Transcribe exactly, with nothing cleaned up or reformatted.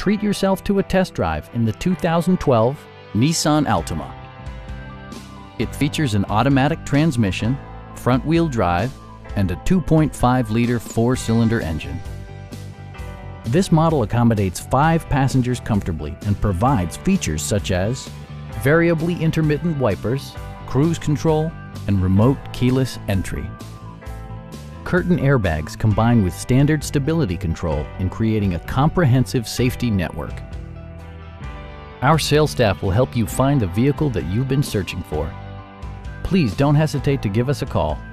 Treat yourself to a test drive in the two thousand twelve Nissan Altima. It features an automatic transmission, front-wheel drive, and a two point five liter four-cylinder engine. This model accommodates five passengers comfortably and provides features such as variably intermittent wipers, cruise control, and remote keyless entry. Curtain airbags combine with standard stability control in creating a comprehensive safety network. Our sales staff will help you find the vehicle that you've been searching for. Please don't hesitate to give us a call.